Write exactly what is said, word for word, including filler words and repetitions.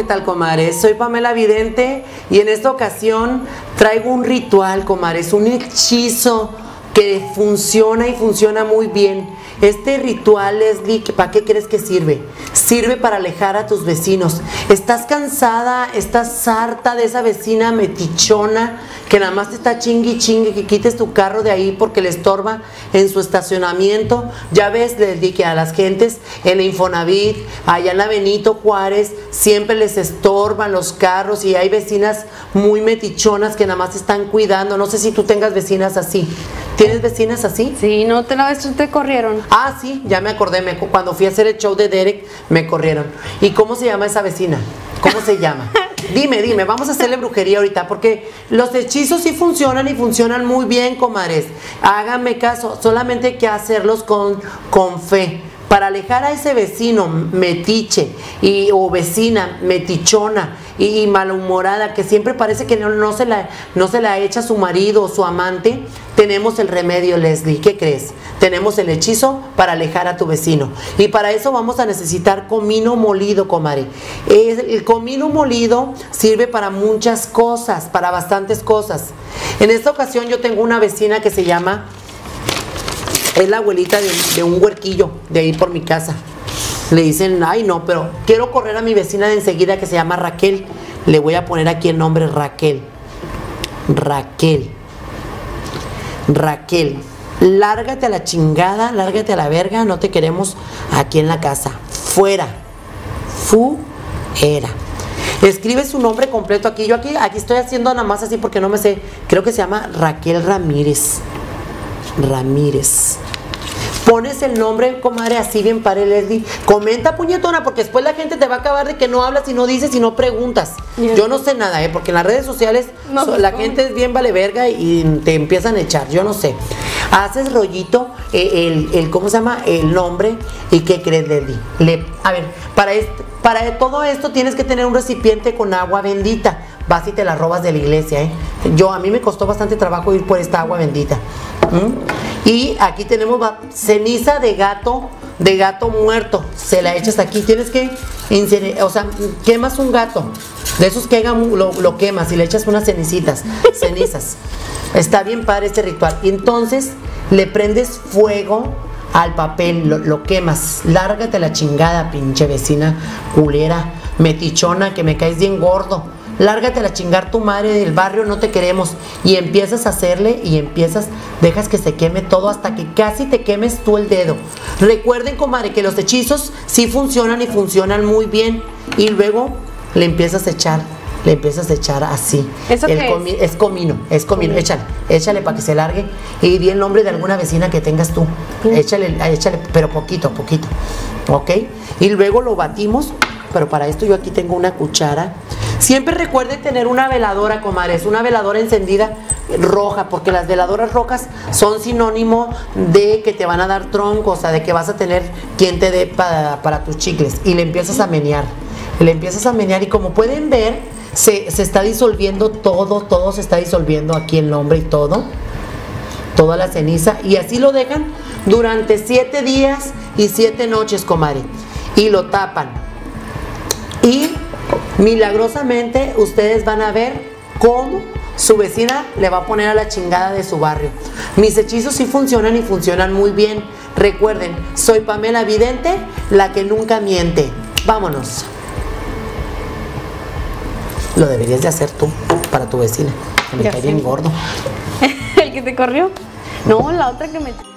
¿qué tal, comadres? Soy Pamela Vidente y en esta ocasión traigo un ritual, comadres, un hechizo que funciona y funciona muy bien. Este ritual, Leslie, ¿para qué crees que sirve? Sirve para alejar a tus vecinos. ¿Estás cansada? ¿Estás harta de esa vecina metichona que nada más te está chingui chingue que quites tu carro de ahí porque le estorba en su estacionamiento? Ya ves, Leslie, que a las gentes en la Infonavit, allá en la Benito Juárez, siempre les estorban los carros y hay vecinas muy metichonas que nada más te están cuidando. No sé si tú tengas vecinas así. ¿Tienes vecinas así? Sí, no, te la vez te corrieron. Ah, sí, ya me acordé, me, cuando fui a hacer el show de Derek, me corrieron. ¿Y cómo se llama esa vecina? ¿Cómo se llama? Dime, dime, vamos a hacerle brujería ahorita, porque los hechizos sí funcionan y funcionan muy bien, comadres. Háganme caso, solamente hay que hacerlos con, con fe. Para alejar a ese vecino metiche y, o vecina metichona y, y malhumorada que siempre parece que no, no, se la, no se la echa su marido o su amante, tenemos el remedio, Leslie. ¿Qué crees? Tenemos el hechizo para alejar a tu vecino. Y para eso vamos a necesitar comino molido, comadre. El comino molido sirve para muchas cosas, para bastantes cosas. En esta ocasión yo tengo una vecina que se llama... Es la abuelita de, de un huerquillo de ahí por mi casa. Le dicen, ay no, pero quiero correr a mi vecina de enseguida que se llama Raquel. Le voy a poner aquí el nombre Raquel. Raquel. Raquel. Lárgate a la chingada, lárgate a la verga, no te queremos aquí en la casa. Fuera. Fuera. Escribe su nombre completo aquí. Yo aquí, aquí estoy haciendo nada más así porque no me sé. Creo que se llama Raquel Ramírez. Ramírez. Pones el nombre, comadre, así bien pare, Leslie. Comenta, puñetona, porque después la gente te va a acabar de que no hablas y no dices y no preguntas. Yes. Yo no sé nada, ¿eh? Porque en las redes sociales no, so, la no. gente es bien vale verga y te empiezan a echar, yo no sé. Haces rollito, eh, el, el, ¿cómo se llama? El nombre. ¿Y qué crees, Leslie? Le, a ver, para, este, para todo esto tienes que tener un recipiente con agua bendita. Vas y te la robas de la iglesia, ¿eh? Yo, a mí me costó bastante trabajo ir por esta agua bendita. ¿Mm? Y aquí tenemos ceniza de gato, de gato muerto. Se la echas aquí. Tienes que, o sea, quemas un gato. De esos que lo, lo quemas y le echas unas cenicitas, cenizas. Está bien padre este ritual. Y entonces le prendes fuego al papel, lo, lo quemas. Lárgate la chingada, pinche vecina culera, metichona, que me caes bien gordo. Lárgate a chingar tu madre del barrio, no te queremos. Y empiezas a hacerle y empiezas, dejas que se queme todo hasta que casi te quemes tú el dedo. Recuerden, comadre, que los hechizos sí funcionan y funcionan muy bien. Y luego le empiezas a echar, le empiezas a echar así. ¿Eso el qué comi es? es comino, es comino. Sí. Échale, échale para que se largue. Y di el nombre de alguna vecina que tengas tú. Sí. Échale, échale, pero poquito, poquito. ¿Ok? Y luego lo batimos. Pero para esto yo aquí tengo una cuchara. Siempre recuerden tener una veladora, comadres, una veladora encendida roja, porque las veladoras rojas son sinónimo de que te van a dar troncos, o sea, de que vas a tener quien te dé para, para tus chicles. Y le empiezas a menear, le empiezas a menear y como pueden ver, se, se está disolviendo todo, todo se está disolviendo aquí el nombre y todo, toda la ceniza. Y así lo dejan durante siete días y siete noches, comadre, y lo tapan. Y... milagrosamente ustedes van a ver cómo su vecina le va a poner a la chingada de su barrio. Mis hechizos sí funcionan y funcionan muy bien. Recuerden, soy Pamela Vidente, la que nunca miente. Vámonos. Lo deberías de hacer tú, para tu vecina. Me cae bien gordo. ¿El que te corrió? No, la otra que me...